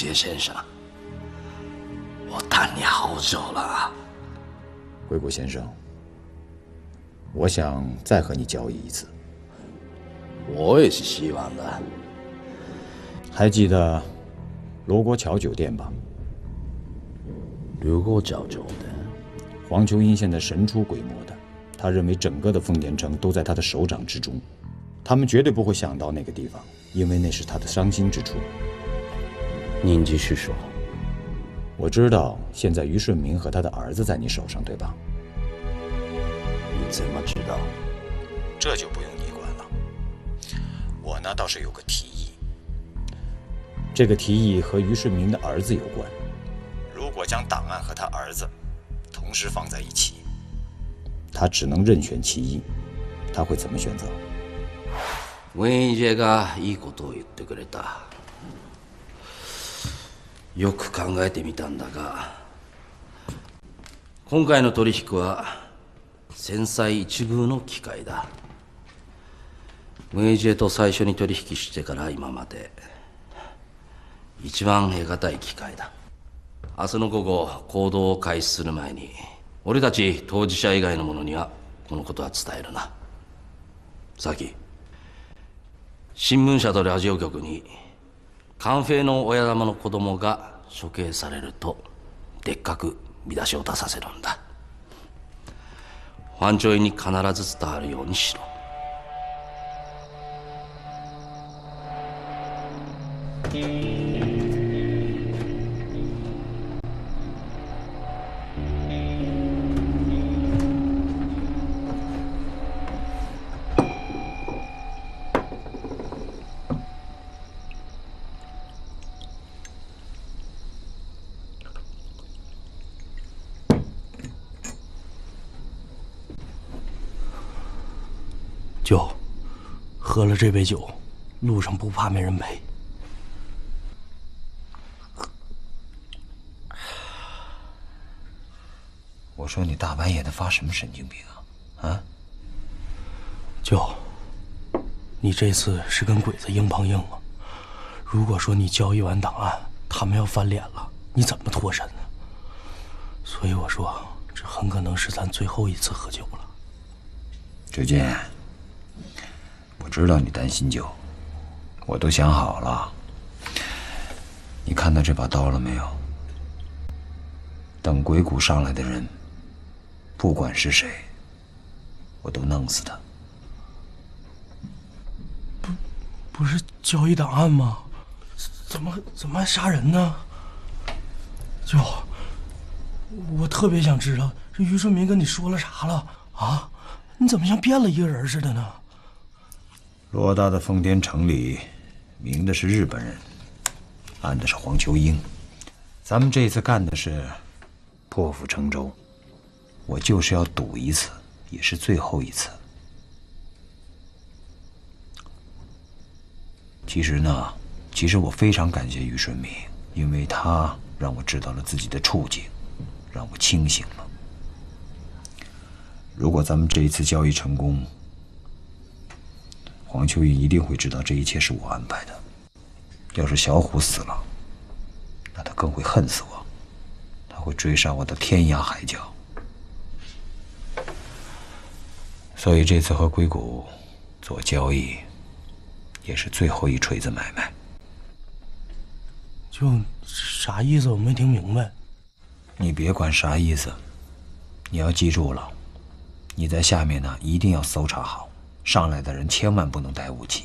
杰先生，我等你好久了。硅谷先生，我想再和你交易一次。我也是希望的。还记得罗锅桥酒店吧？罗锅桥酒店，黄秋英现在神出鬼没的，他认为整个的奉天城都在他的手掌之中。 他们绝对不会想到那个地方，因为那是他的伤心之处。您继续说。我知道现在于顺明和他的儿子在你手上，对吧？你怎么知道？这就不用你管了。我呢倒是有个提议，这个提议和于顺明的儿子有关。如果将档案和他儿子同时放在一起，他只能任选其一，他会怎么选择？ 文英がいいことを言ってくれた。よく考えてみたんだが、今回の取引は繊細一遇の機会だ。文英と最初に取引してから今まで一番得難い機会だ。明日の午後行動を開始する前に、俺たち当事者以外の者にはこのことは伝えるな。サキ。 新聞社とラジオ局にカンフェの親玉の子供が処刑されるとでっかく見出しを出させるんだ。保安庁員に必ず伝わるようにしろ。就喝了这杯酒，路上不怕没人陪。我说你大半夜的发什么神经病啊？啊？就，你这次是跟鬼子硬碰硬了。如果说你交易完档案，他们要翻脸了，你怎么脱身呢？所以我说，这很可能是咱最后一次喝酒了。最近。 我知道你担心酒，我都想好了。你看到这把刀了没有？等鬼谷上来的人，不管是谁，我都弄死他。不是交易档案吗？怎么还杀人呢？就我特别想知道，这于顺民跟你说了啥了啊？你怎么像变了一个人似的呢？ 偌大的奉天城里，明的是日本人，暗的是黄秋英。咱们这次干的是破釜沉舟，我就是要赌一次，也是最后一次。其实我非常感谢于顺明，因为他让我知道了自己的处境，让我清醒了。如果咱们这一次交易成功， 黄秋英一定会知道这一切是我安排的。要是小虎死了，那他更会恨死我，他会追杀我到天涯海角。所以这次和硅谷做交易，也是最后一锤子买卖。就啥意思？我没听明白。你别管啥意思，你要记住了，你在下面呢，一定要搜查好。 上来的人千万不能带武器，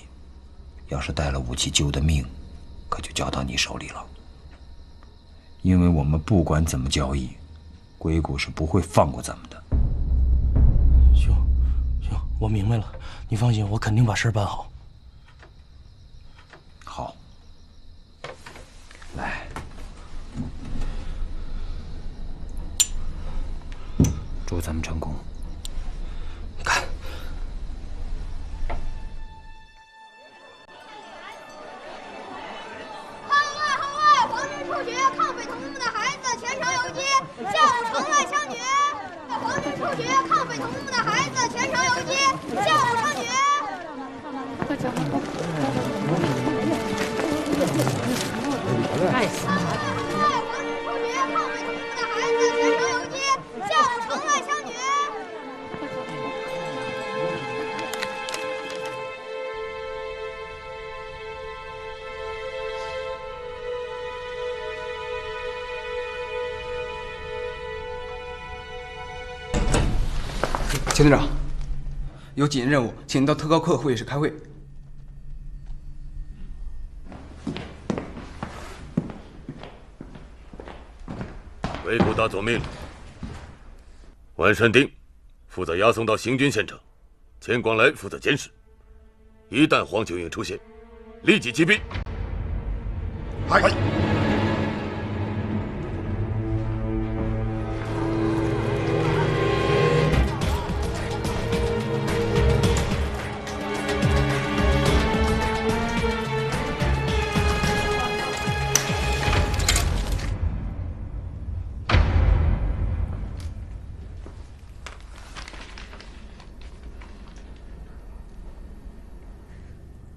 要是带了武器，揪的命可就交到你手里了。因为我们不管怎么交易，硅谷是不会放过咱们的。行，我明白了，你放心，我肯定把事办好。好，来，祝咱们成功。 Nice. 钱队长，有紧急任务，请您到特高课会议室开会。 围捕大佐命令，万善丁负责押送到行军现场，钱广来负责监视。一旦黄九英出现，立即击毙。嗨。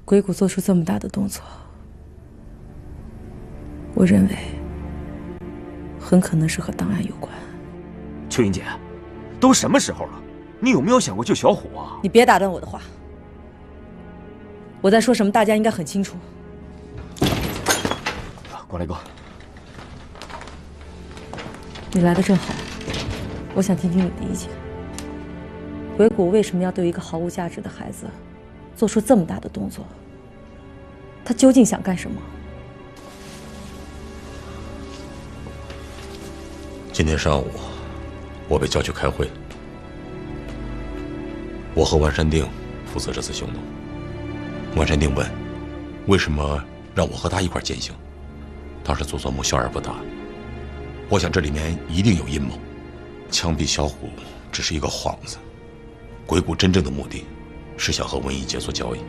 鬼谷做出这么大的动作，我认为很可能是和档案有关。秋英姐，都什么时候了，你有没有想过救小虎啊？你别打断我的话，我在说什么，大家应该很清楚。过来哥，你来的正好，我想听听你的意见。鬼谷为什么要对一个毫无价值的孩子？ 做出这么大的动作，他究竟想干什么？今天上午，我被叫去开会。我和万山定负责这次行动。万山定问：“为什么让我和他一块践行？”当时佐佐木笑而不答。我想这里面一定有阴谋。枪毙小虎只是一个幌子，鬼谷真正的目的。 是想和文艺杰做交易。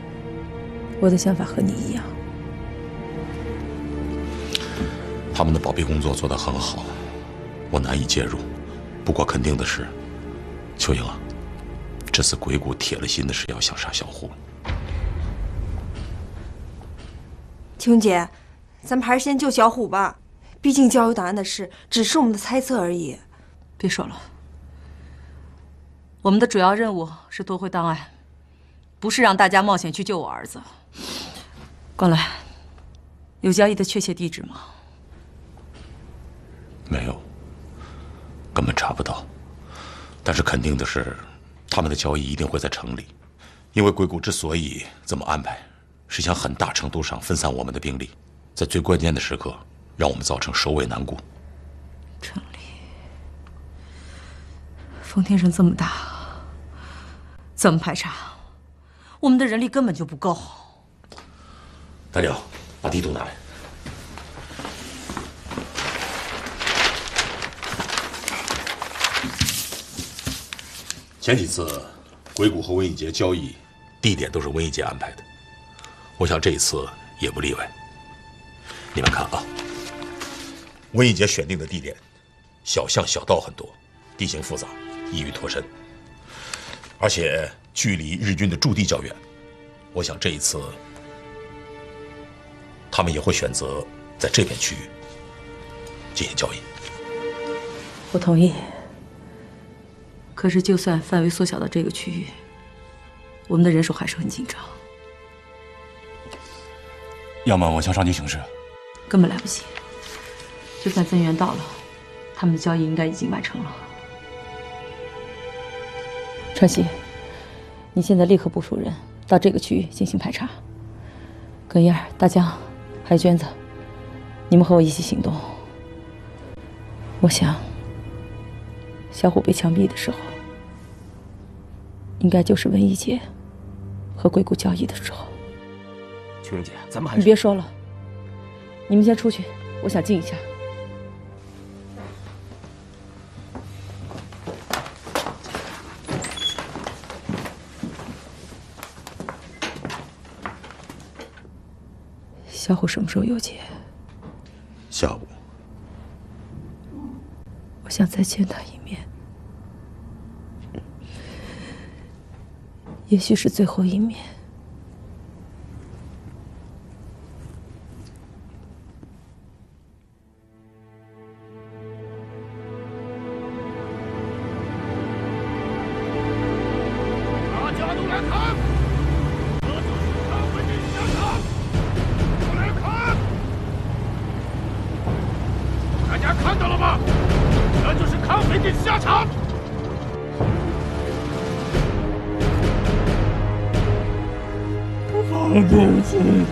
我的想法和你一样。他们的保密工作做得很好，我难以介入。不过肯定的是，秋英啊，这次鬼谷铁了心的是要想杀小虎。秋英姐，咱们还是先救小虎吧，毕竟交由档案的事只是我们的猜测而已。别说了，我们的主要任务是夺回档案。 不是让大家冒险去救我儿子。广来，有交易的确切地址吗？没有，根本查不到。但是肯定的是，他们的交易一定会在城里，因为鬼谷之所以这么安排，是想很大程度上分散我们的兵力，在最关键的时刻让我们造成首尾难顾。城里，丰田城这么大，怎么排查？ 我们的人力根本就不够。大鸟，把地图拿来。前几次，鬼谷和温一杰交易地点都是温一杰安排的，我想这一次也不例外。你们看啊，温一杰选定的地点，小巷小道很多，地形复杂，易于脱身，而且。 距离日军的驻地较远，我想这一次他们也会选择在这片区域进行交易。我同意。可是，就算范围缩小到这个区域，我们的人手还是很紧张。要么我向上级请示。根本来不及。就算增援到了，他们的交易应该已经完成了。川西。 你现在立刻部署人到这个区域进行排查。耿燕、大江，还有娟子，你们和我一起行动。我想，小虎被枪毙的时候，应该就是文一杰和鬼谷交易的时候。秋英姐，咱们还是……你别说了，你们先出去，我想静一下。 小虎什么时候有节？下午。我想再见他一面，也许是最后一面。大家都来看！ 看到了吗？这就是康维的下场。10.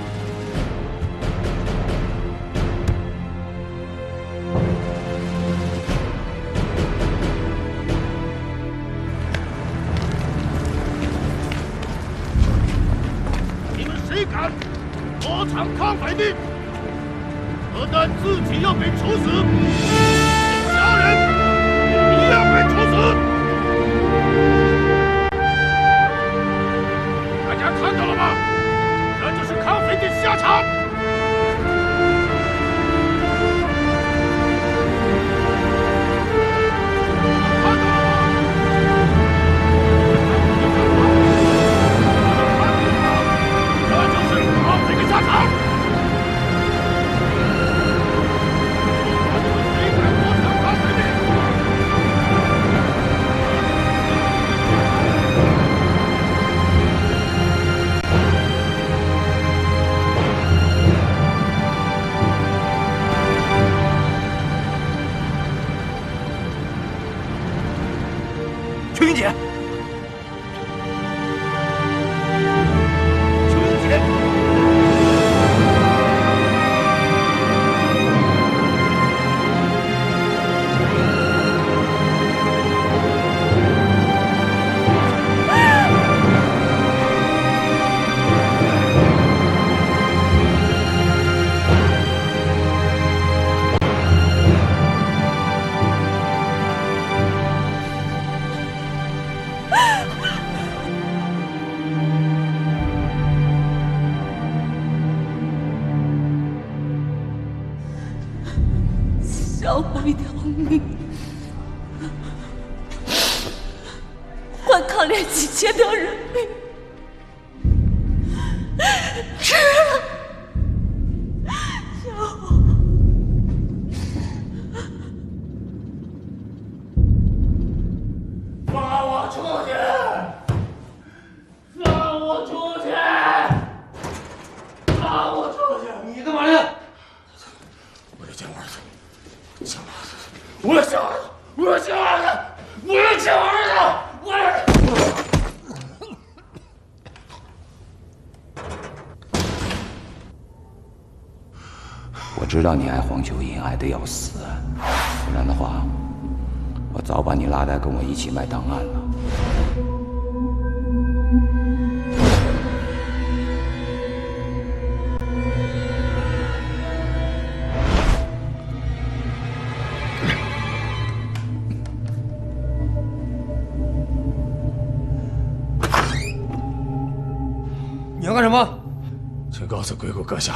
鬼谷阁下，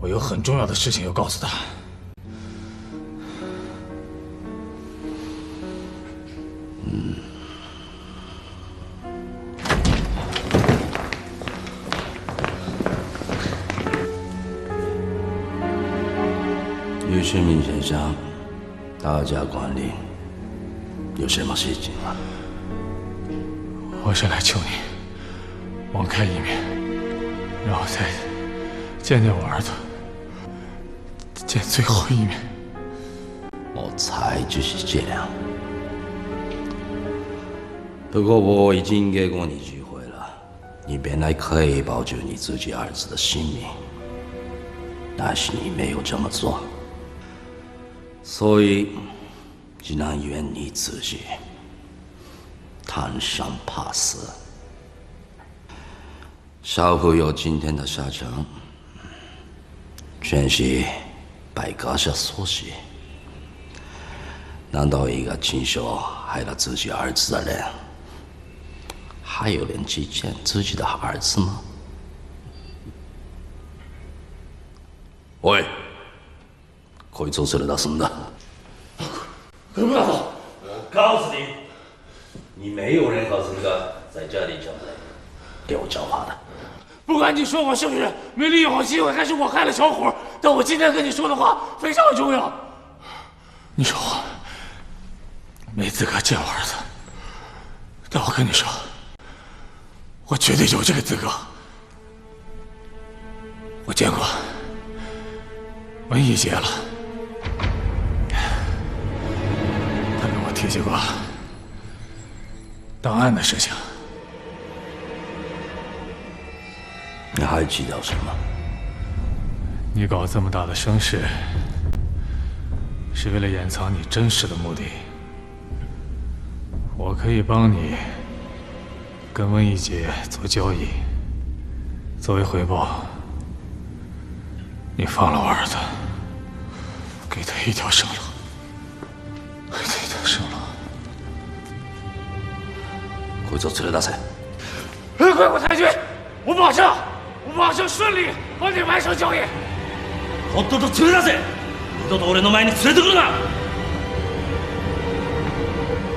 我有很重要的事情要告诉他。与市民先生，大驾光临，有什么事情吗？我是来求你网开一面，然后再见我儿子，见最后一面。我猜就是这样。不过我已经给过你机会了，你本来可以保住你自己儿子的性命，但是你没有这么做，所以只能怨你自己贪生怕死，才会有今天的下场。全是白阁下所使。难道一个亲手害了自己儿子的人，还有脸去见自己的儿子吗？喂，こいつを連れ出すんだ。不要走！我告诉你，你没有任何资格在这里讲给我讲话的。不管你说我是不是没利用好机会，还是我害了小虎，但我今天跟你说的话非常重要。你说我没资格见我儿子，但我跟你说，我绝对有这个资格。我见过文艺杰了，他跟我提起过档案的事情。你还记得什么？你搞这么大的声势，是为了掩藏你真实的目的。我可以帮你跟温逸姐做交易，作为回报，你放了我儿子，给他一条生路。 回走，催泪大赛。鬼谷太君，我保证顺利帮你完成交易。とっとと連れ出せ。二度と俺の前に連れてくるな。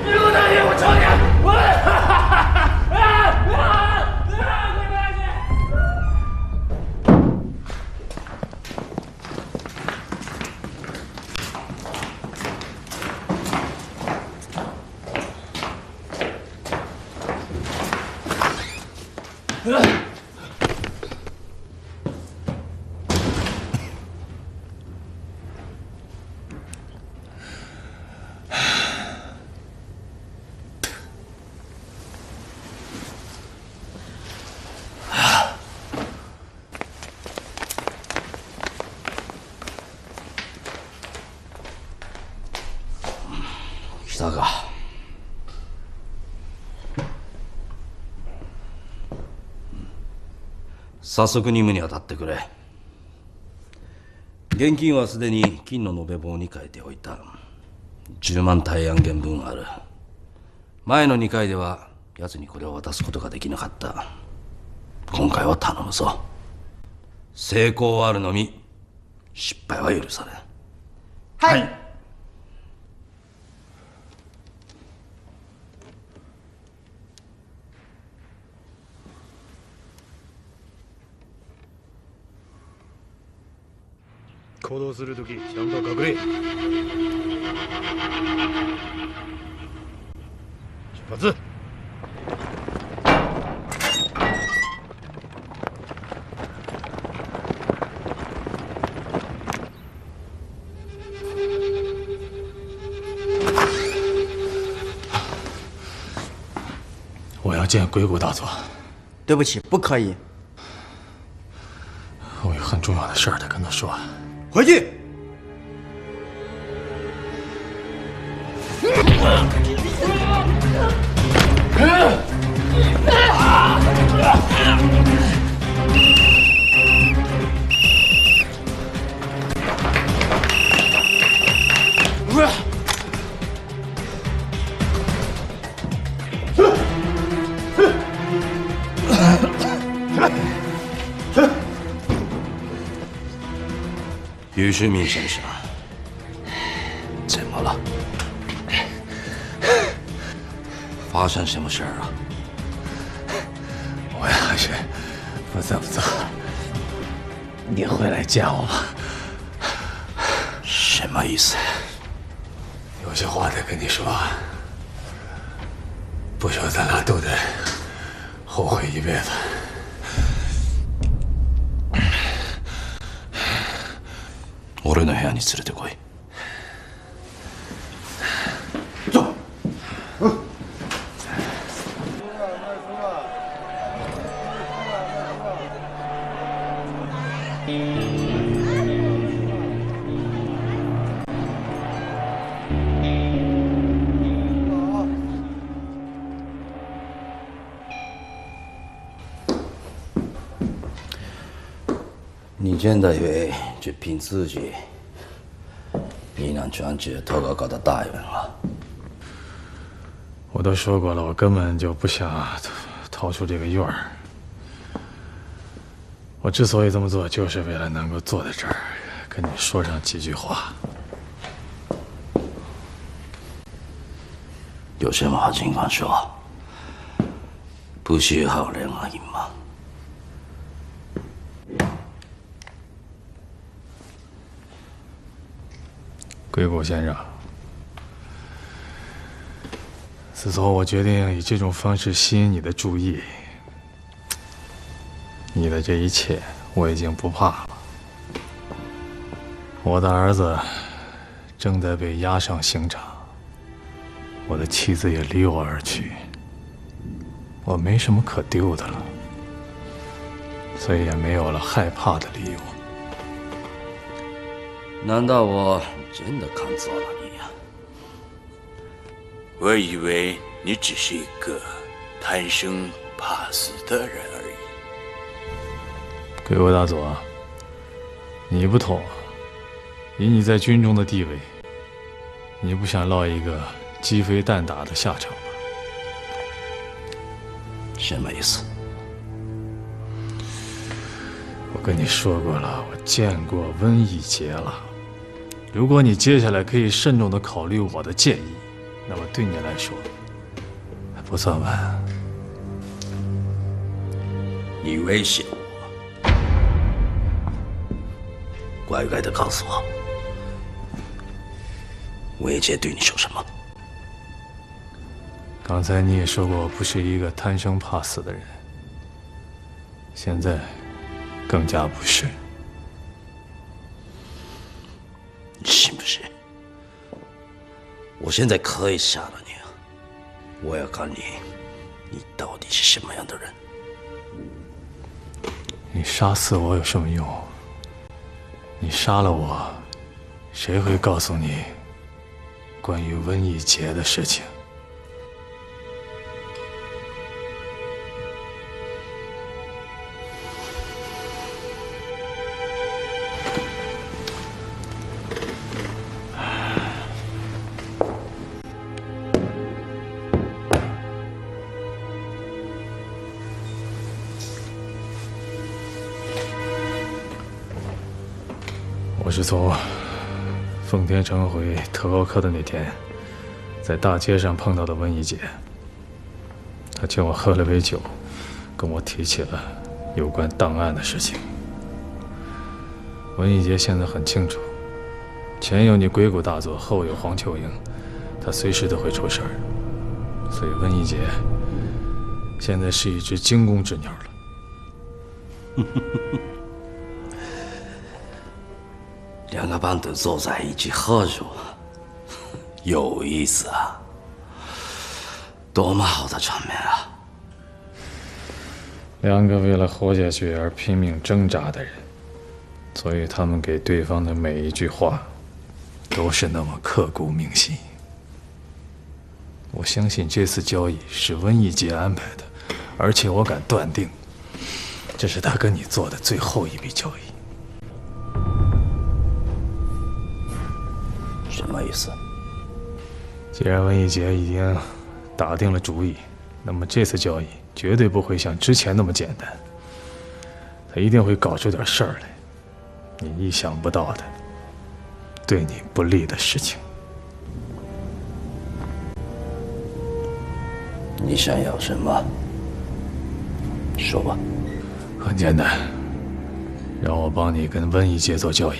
鬼谷太君，我求你！大哥，早速任務に当たってくれ。現金はすでに金の延べ棒に変えておいた。10万大安元分ある。前の2回では奴にこれを渡すことができなかった。今回は頼むぞ。成功はあるのみ、失敗は許されん。はい。 行動するとき、ちゃんと隠れ。出発。我要见鬼谷大佐。对不起，不可以。我有很重要的事儿得跟他说。 回去。于世民先生，怎么了？发生什么事儿啊？我要是不这么做，你会来见我吗？什么意思？有些话得跟你说，不说咱俩都得后悔一辈子。 俺の部屋に連れてこい。 你见到位，就凭自己。你能赚取多高高的大元了？我都说过了，我根本就不想逃出这个院儿。我之所以这么做，就是为了能够坐在这儿跟你说上几句话。有什么话尽管说，不需要任何隐瞒。 鬼谷先生，自从我决定以这种方式吸引你的注意，你的这一切我已经不怕了。我的儿子正在被押上刑场，我的妻子也离我而去，我没什么可丢的了。所以也没有了害怕的理由。难道我真的看错了你呀？我以为你只是一个贪生怕死的人而已。鬼谷大佐，你不同。以你在军中的地位，你不想落一个鸡飞蛋打的下场吧？什么意思？ 我跟你说过了，我见过瘟疫劫了。如果你接下来可以慎重地考虑我的建议，那么对你来说还不算晚。你威胁我，乖乖地告诉我，瘟疫劫对你说什么？刚才你也说过，我不是一个贪生怕死的人。现在。 更加不是。你信不信？我现在可以杀了你啊！我要看你，你到底是什么样的人？你杀死我有什么用？你杀了我，谁会告诉你关于瘟疫劫的事情？ 我是从奉天城回特高科的那天，在大街上碰到的瘟疫姐。她请我喝了杯酒，跟我提起了有关档案的事情。瘟疫姐现在很清楚，前有你鬼谷大佐，后有黄秋莹，她随时都会出事儿。所以瘟疫姐现在是一只惊弓之鸟了。两个班子坐在一起喝酒，有意思啊！多么好的场面啊！两个为了活下去而拼命挣扎的人，所以他们给对方的每一句话，都是那么刻骨铭心。我相信这次交易是瘟疫劫安排的，而且我敢断定，这是他跟你做的最后一笔交易。 什么意思？既然瘟疫劫已经打定了主意，那么这次交易绝对不会像之前那么简单。他一定会搞出点事儿来，你意想不到的，对你不利的事情。你想要什么？说吧。很简单，让我帮你跟瘟疫劫做交易。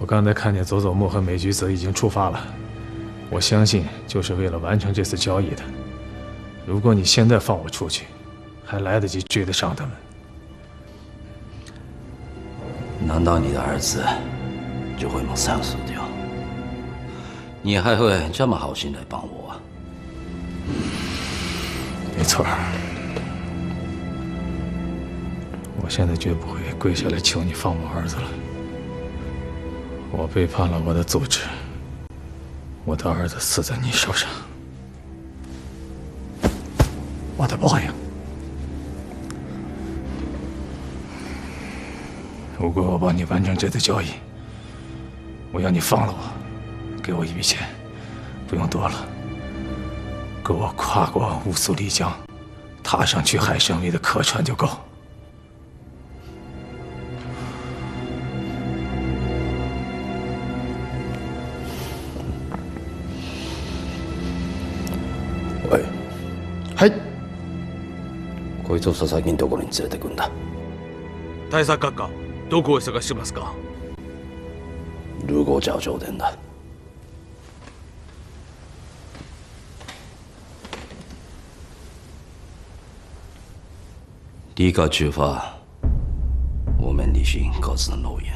我刚才看见佐佐木和美菊子已经出发了，我相信就是为了完成这次交易的。如果你现在放我出去，还来得及追得上他们。难道你的儿子就会马上死掉？你还会这么好心来帮我啊？没错，我现在绝不会跪下来求你放我儿子了。 我背叛了我的组织，我的儿子死在你手上，我的报应。如果我帮你完成这次交易，我要你放了我，给我一笔钱，不用多了，够我跨过乌苏里江，踏上去海参崴的客船就够。 はい。こいつを佐々木のところに連れてくんだ。対策閣下、どこを探してますか？ルゴジャ上殿だ。立刻出发，我们履行各自的诺言。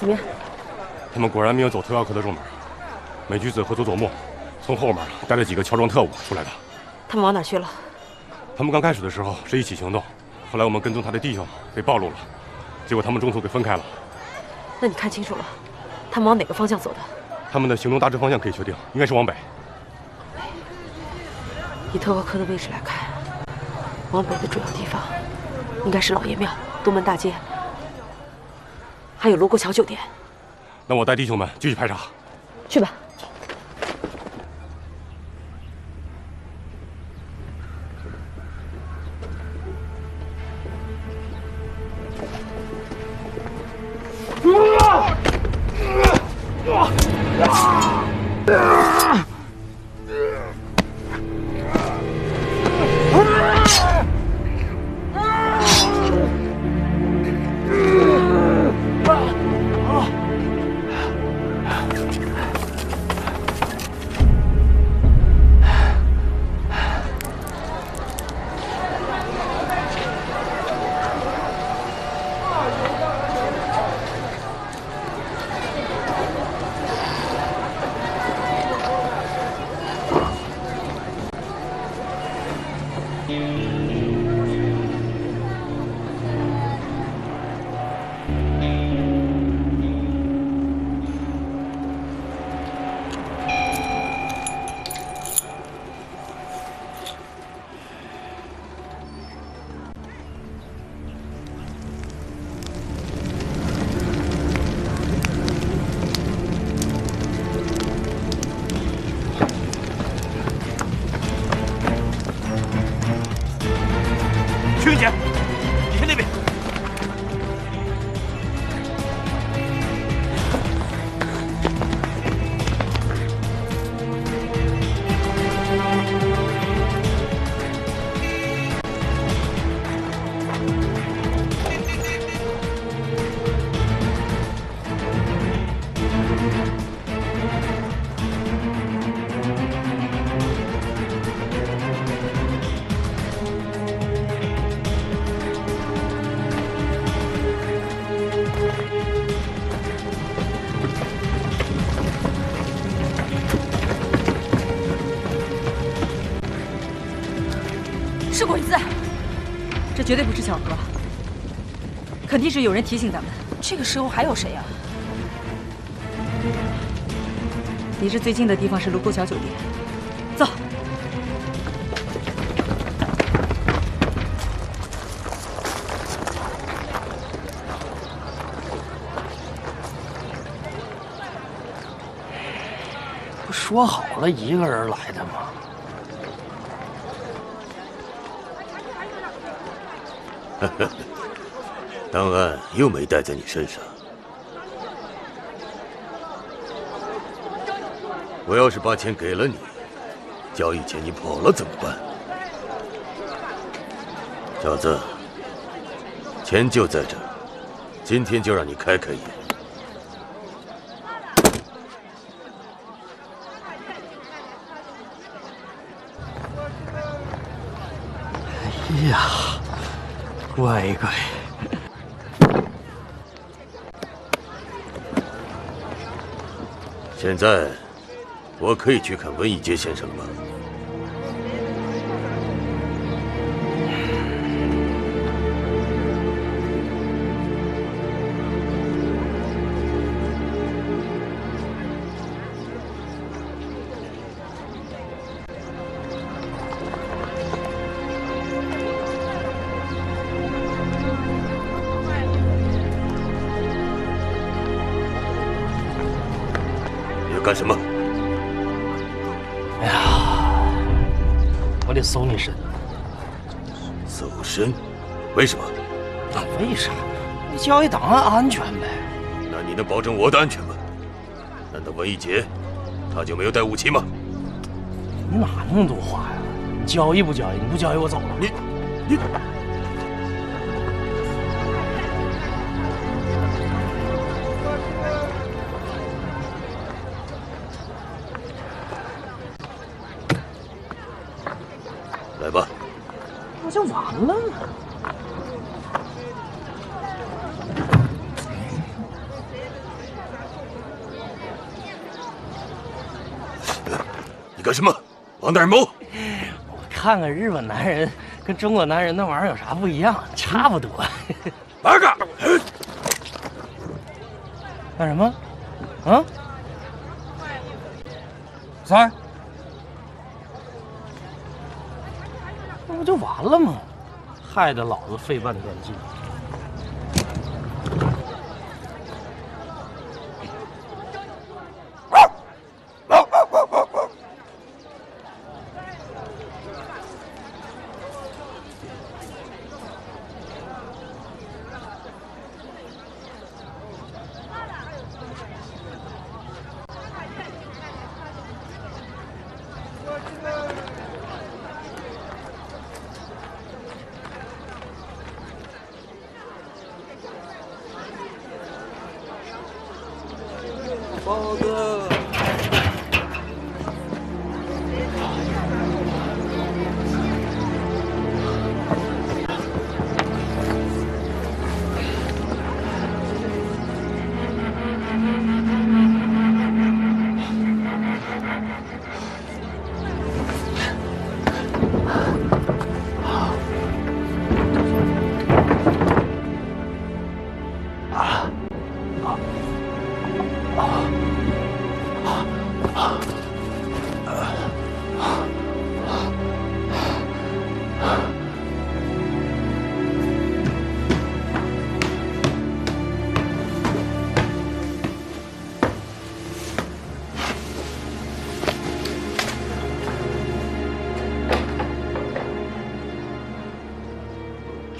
怎么样？他们果然没有走特奥克的正门，美居子和佐佐木从后面带着几个乔装特务出来的。他们往哪去了？他们刚开始的时候是一起行动，后来我们跟踪他的弟兄被暴露了，结果他们中途给分开了。那你看清楚了，他们往哪个方向走的？他们的行动大致方向可以确定，应该是往北。以特沃科的位置来看，往北的主要地方应该是老爷庙、东门大街，还有罗锅桥酒店。那我带弟兄们继续排查。去吧。 绝对不是巧合，肯定是有人提醒咱们。这个时候还有谁呀？离这最近的地方是卢沟桥酒店，走。不说好了一个人来的吗？ 档案又没带在你身上。我要是把钱给了你，交易前你跑了怎么办？小子，钱就在这儿，今天就让你开开眼。哎呀！ 乖乖，现在我可以去看文艺杰先生了。干什么？哎呀，我得搜你身。搜身？为什么？那为啥？你交易档案安全呗。那你能保证我的安全吗？难道文一杰他就没有带武器吗？你哪那么多话呀？你交易不交易？你不交易我走了。你。干什么？往哪儿谋？我看看日本男人跟中国男人那玩意儿有啥不一样？差不多。八嘎！干什么？啊？三？那不就完了吗？害得老子费半天劲。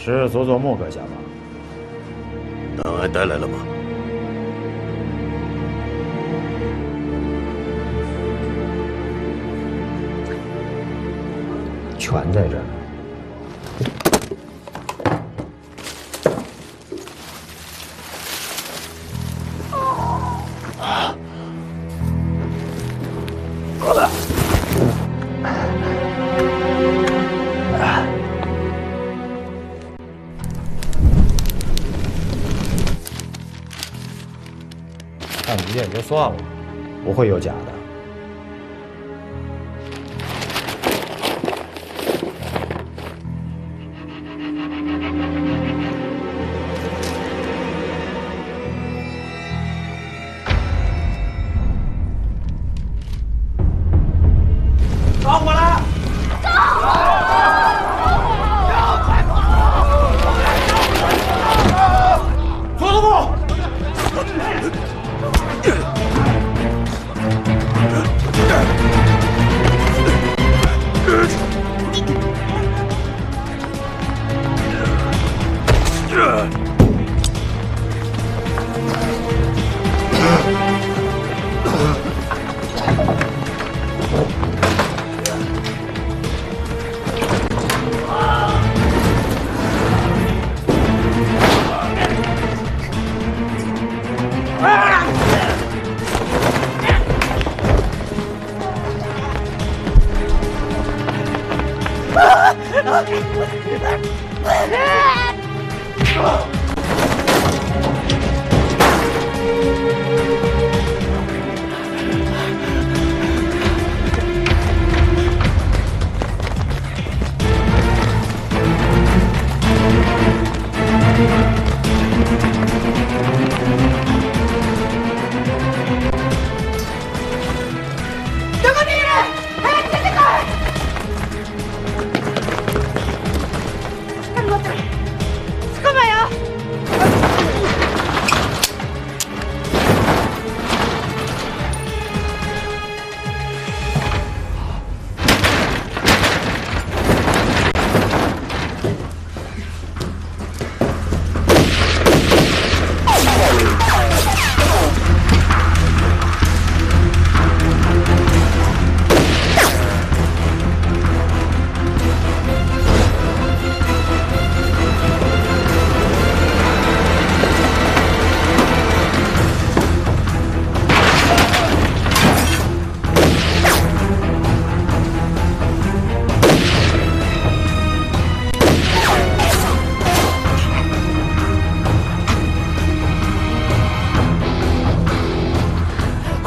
是佐佐木阁下吗？档案带来了吗？全在这儿。 算了，不会有假的。放我来！走！走！走！走！走！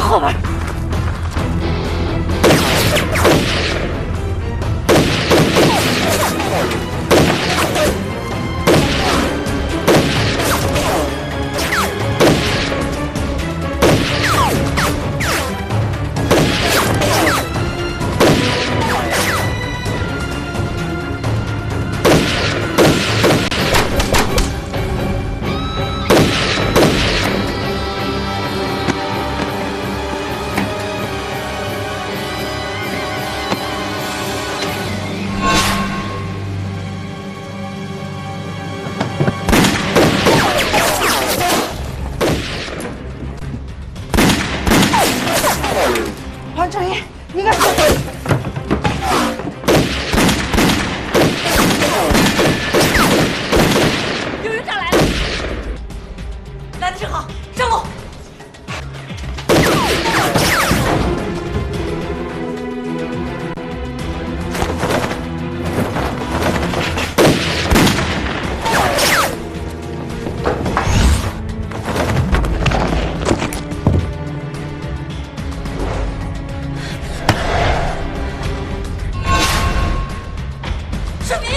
好吧。让路！是你！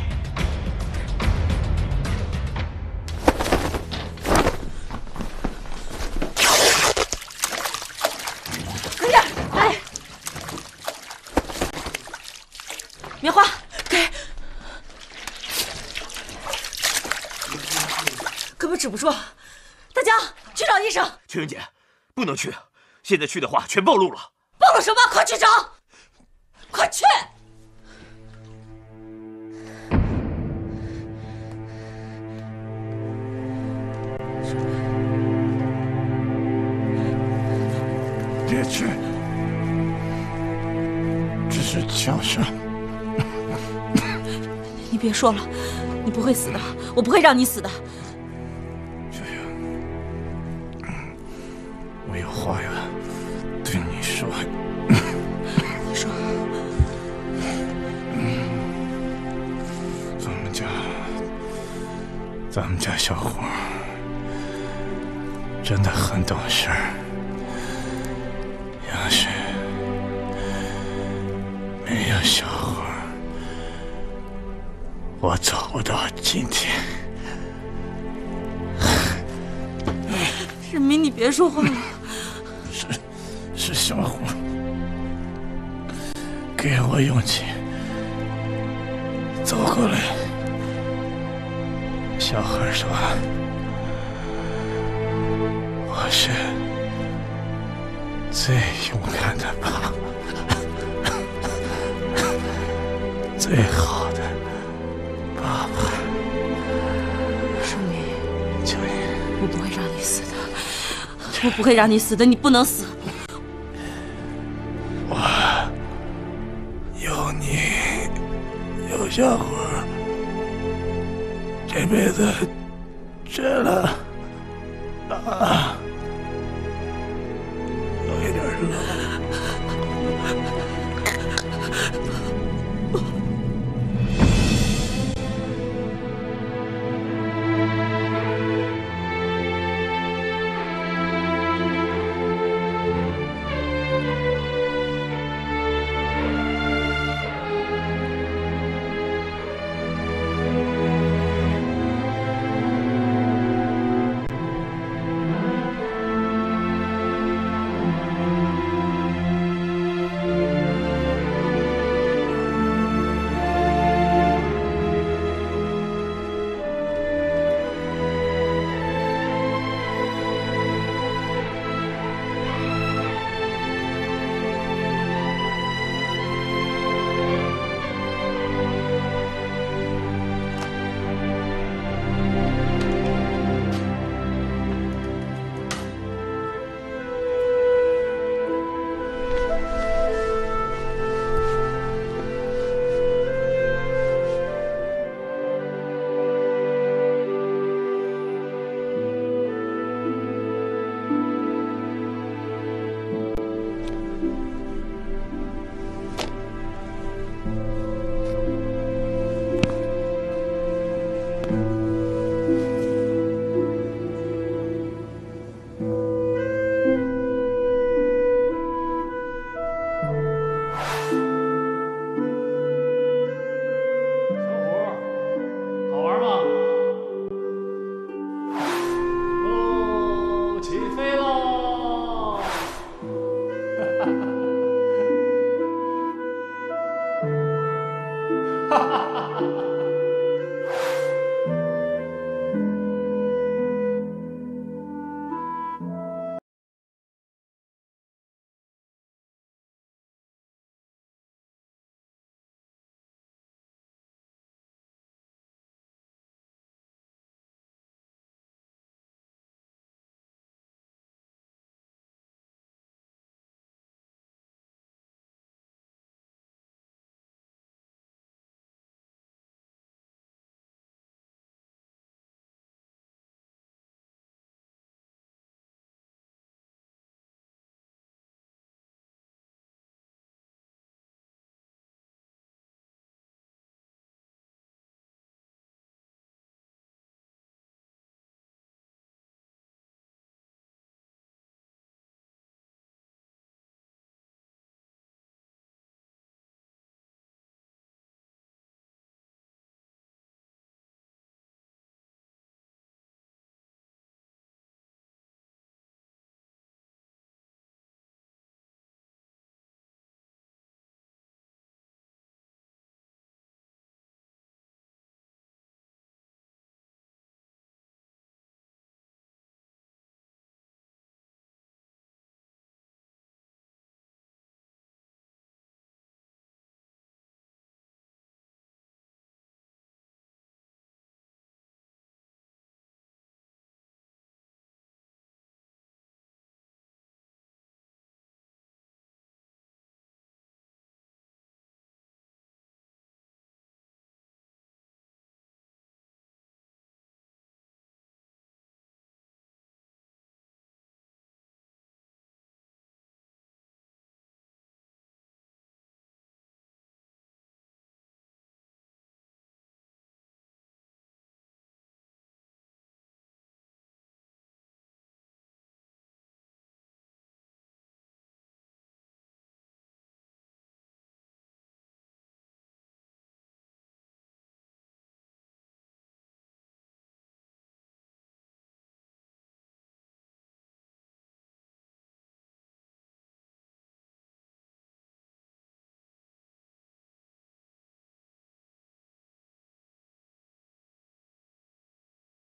棉花，给。根本止不住，大家去找医生。青云姐，不能去，现在去的话全暴露了。暴露什么？快去找，快去！别去，只是枪声。 你别说了，你不会死的，我不会让你死的。小英，我有话要对你说。你说。咱们家小虎真的很懂事儿，要是没有小虎。 我走不到今天，志明，你别说话了。是小虎给我勇气，走过来。小虎说：“我是最勇敢的爸爸，最好的。” 爸爸，淑敏，秋叶，我不会让你死的，我不会让你死的，你不能死。我有你，有小虎，这辈子